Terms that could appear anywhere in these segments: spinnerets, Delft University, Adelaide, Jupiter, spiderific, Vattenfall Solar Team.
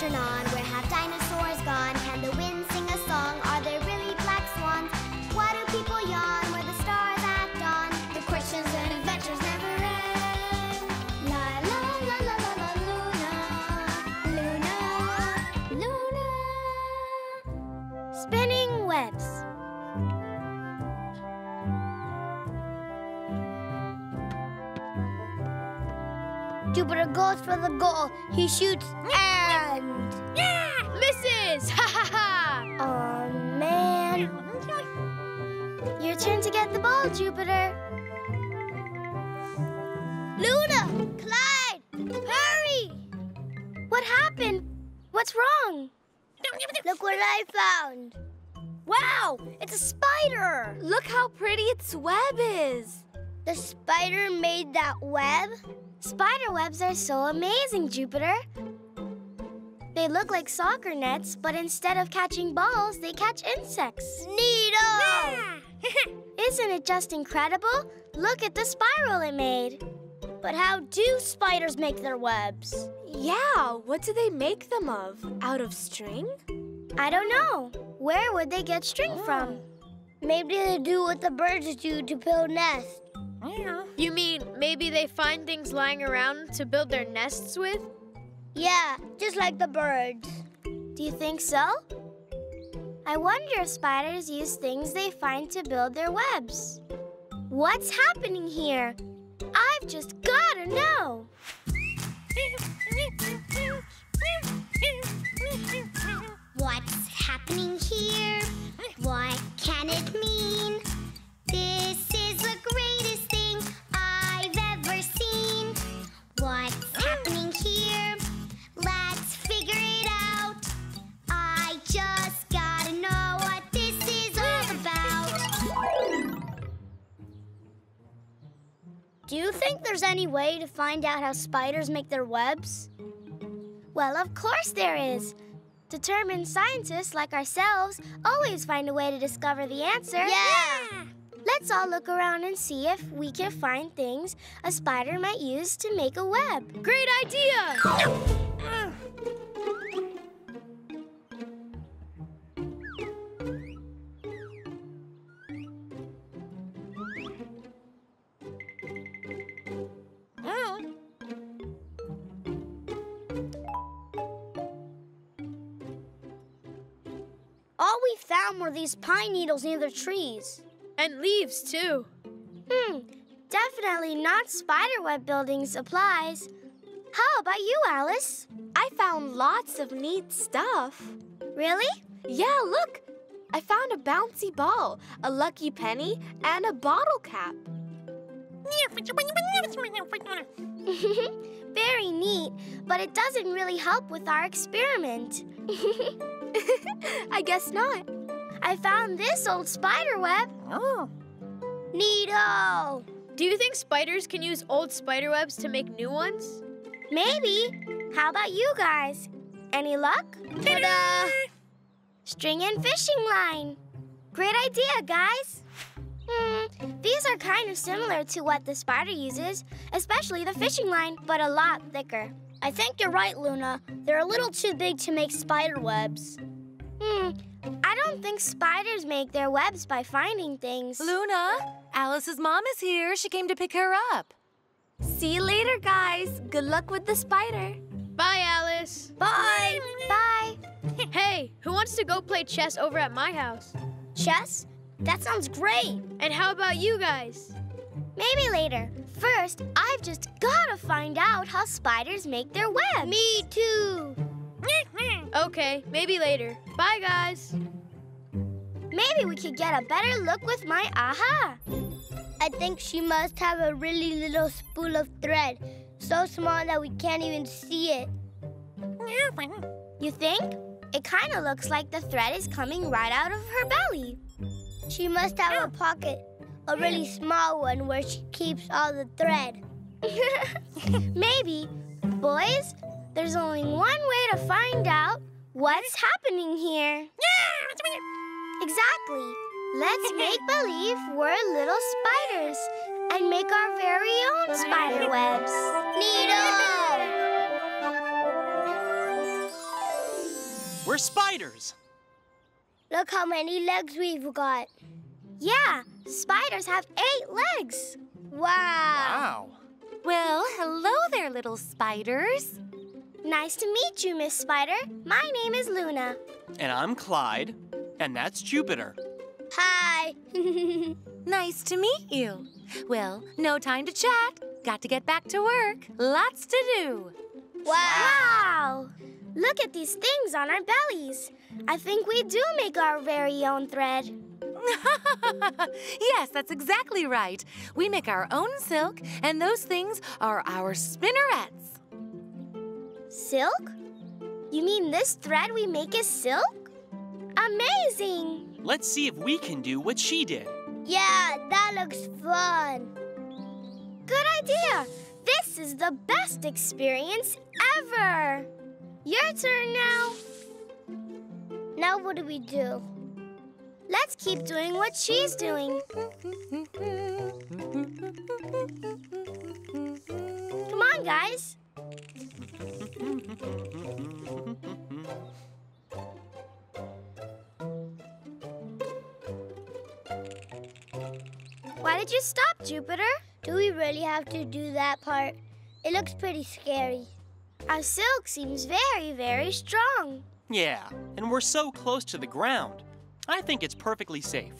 astronaut. Where have dinosaurs gone? Can the wind sing a song? Are there really black swans? Why do people yawn? Were the stars at dawn? The questions and adventures never end. La la la la la la Luna, Luna, Luna. Spinning webs. Jupiter goes for the goal. He shoots and... Yeah! Misses! Ha ha ha! Aw, man. Your turn to get the ball, Jupiter. Luna! Clyde! Hurry! What happened? What's wrong? Look what I found. Wow! It's a spider! Look how pretty its web is. The spider made that web? Spider webs are so amazing, Jupiter. They look like soccer nets, but instead of catching balls, they catch insects. Neato! Yeah. Isn't it just incredible? Look at the spiral it made. But how do spiders make their webs? Yeah, what do they make them of? Out of string? I don't know. Where would they get string from? Maybe they do what the birds do to build nests. Yeah. You mean maybe they find things lying around to build their nests with? Yeah, just like the birds. Do you think so? I wonder if spiders use things they find to build their webs. What's happening here? I've just gotta know! What's happening here? What can it mean? This is the greatest thing I've ever seen. What's happening here? Let's figure it out. I just gotta know what this is all about. Do you think there's any way to find out how spiders make their webs? Well, of course there is. Determined scientists like ourselves always find a way to discover the answer. Yeah! Let's all look around and see if we can find things a spider might use to make a web. Great idea! All we found were these pine needles near the trees. And leaves, too. Definitely not spiderweb building supplies. How about you, Alice? I found lots of neat stuff. Really? Yeah, look. I found a bouncy ball, a lucky penny, and a bottle cap. Very neat, but it doesn't really help with our experiment. I guess not. I found this old spider web. Oh. Neato! Do you think spiders can use old spider webs to make new ones? Maybe. How about you guys? Any luck? Ta-da! String and fishing line. Great idea, guys. These are kind of similar to what the spider uses, especially the fishing line, but a lot thicker. I think you're right, Luna. They're a little too big to make spider webs. I don't think spiders make their webs by finding things. Luna, Alice's mom is here. She came to pick her up. See you later, guys. Good luck with the spider. Bye, Alice. Bye. Bye. Hey, who wants to go play chess over at my house? Chess? That sounds great. And how about you guys? Maybe later. First, I've just gotta find out how spiders make their webs. Me too. Okay, maybe later. Bye, guys. Maybe we could get a better look with my aha. I think she must have a really little spool of thread, so small that we can't even see it. You think? It kind of looks like the thread is coming right out of her belly. She must have a pocket, a really small one where she keeps all the thread. Maybe. Boys? There's only one way to find out what's happening here. Exactly. Let's make believe we're little spiders and make our very own spider webs. Neato! We're spiders. Look how many legs we've got. Yeah, spiders have 8 legs. Wow. Well, hello there, little spiders. Nice to meet you, Miss Spider. My name is Luna. And I'm Clyde, and that's Jupiter. Hi. Nice to meet you. Well, no time to chat. Got to get back to work. Lots to do. Wow. Look at these things on our bellies. I think we do make our very own thread. Yes, that's exactly right. We make our own silk, and those things are our spinnerets. Silk? You mean this thread we make is silk? Amazing! Let's see if we can do what she did. Yeah, that looks fun. Good idea! This is the best experience ever! Your turn now. Now what do we do? Let's keep doing what she's doing. Come on, guys. Why did you stop, Jupiter? Do we really have to do that part? It looks pretty scary. Our silk seems very, very strong. Yeah, and we're so close to the ground. I think it's perfectly safe.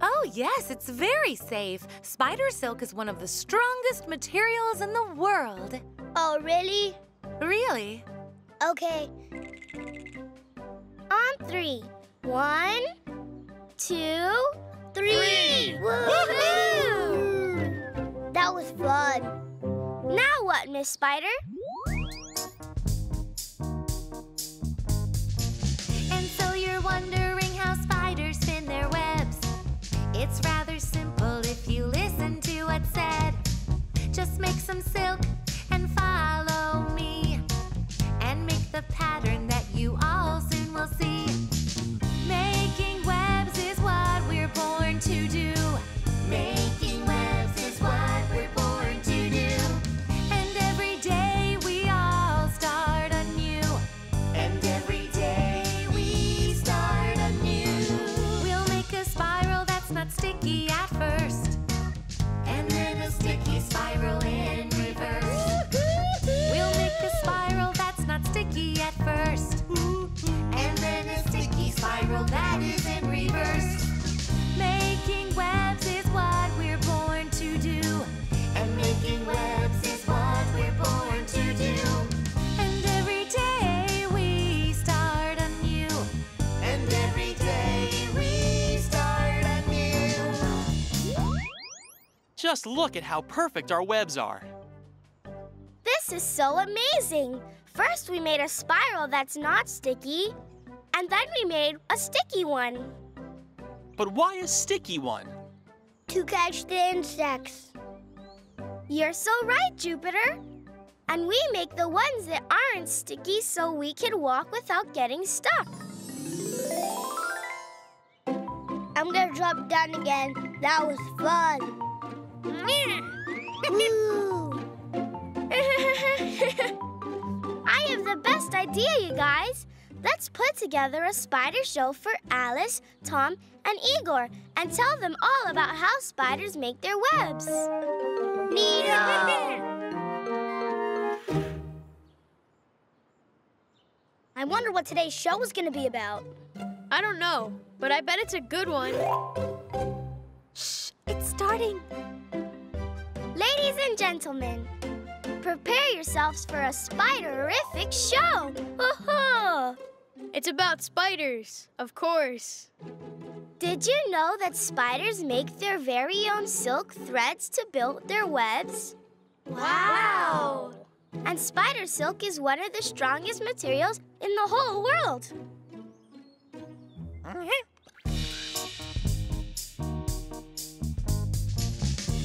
Oh, yes, it's very safe. Spider silk is one of the strongest materials in the world. Oh, really? Really. Okay. On 3. 1, 2, 3! Woohoo! That was fun. Now what, Miss Spider? And so you're wondering how spiders spin their webs. It's rather simple if you listen to what's said. Just make some silk and follow me, and make the pattern that you all soon will see. Making webs is what we're born to do. Making webs is what we're born to do. And every day we all start anew. And every day we start anew. We'll make a spiral that's not sticky at first, and then a sticky spiral in reverse. We'll make a spiral that's not sticky at first, and then a sticky spiral that is in reverse. Making webs is what we're born to do. And making webs is what we're born to do. And every day we start anew. And every day we start anew. Just look at how perfect our webs are. This is so amazing. First we made a spiral that's not sticky, and then we made a sticky one. But why a sticky one? To catch the insects. You're so right, Jupiter. And we make the ones that aren't sticky so we can walk without getting stuck. I'm gonna drop down again. That was fun. Ooh. I have the best idea, you guys. Let's put together a spider show for Alice, Tom, and Igor, and tell them all about how spiders make their webs. Needle! I wonder what today's show is going to be about. I don't know, but I bet it's a good one. Shh, it's starting. Ladies and gentlemen, prepare yourselves for a spiderific show. Woohoo! It's about spiders, of course. Did you know that spiders make their very own silk threads to build their webs? Wow! And spider silk is one of the strongest materials in the whole world.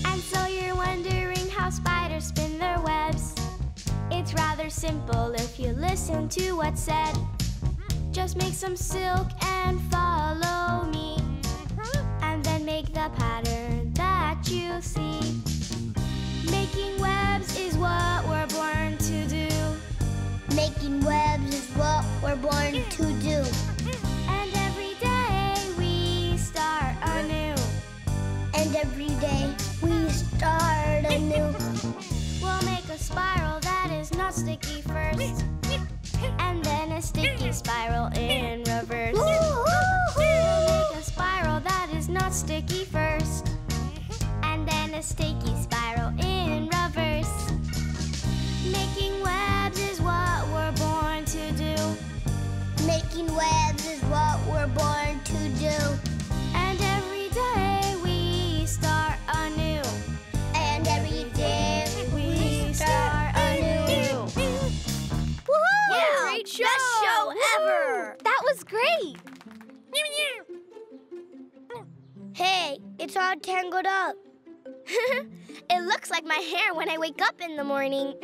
And so you're wondering how spiders spin their webs. It's rather simple if you listen to what's said. Just make some silk and follow me, and then make the pattern that you see. Making webs is what we're born to do. Making webs is what we're born to do. And every day we start anew. And every day we start anew. We'll make a spiral that is not sticky first, and then a sticky spiral in reverse. We'll make a spiral that is not sticky first, and then a sticky spiral in reverse. Making webs is what we're born to do. Making webs is what we're born to do. And every day we start anew. And every day we start anew. Woohoo! Yeah, great show! Best show ever! That was great! Hey, it's all tangled up. It looks like my hair when I wake up in the morning.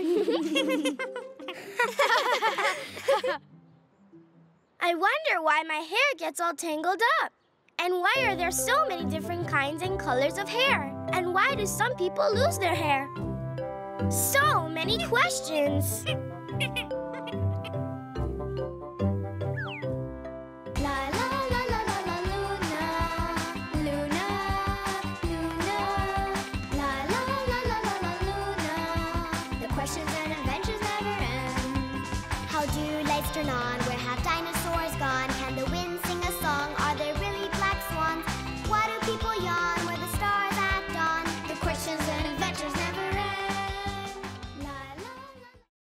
I wonder why my hair gets all tangled up. And why are there so many different kinds and colors of hair? And why do some people lose their hair? So many questions. Turn on, where have dinosaurs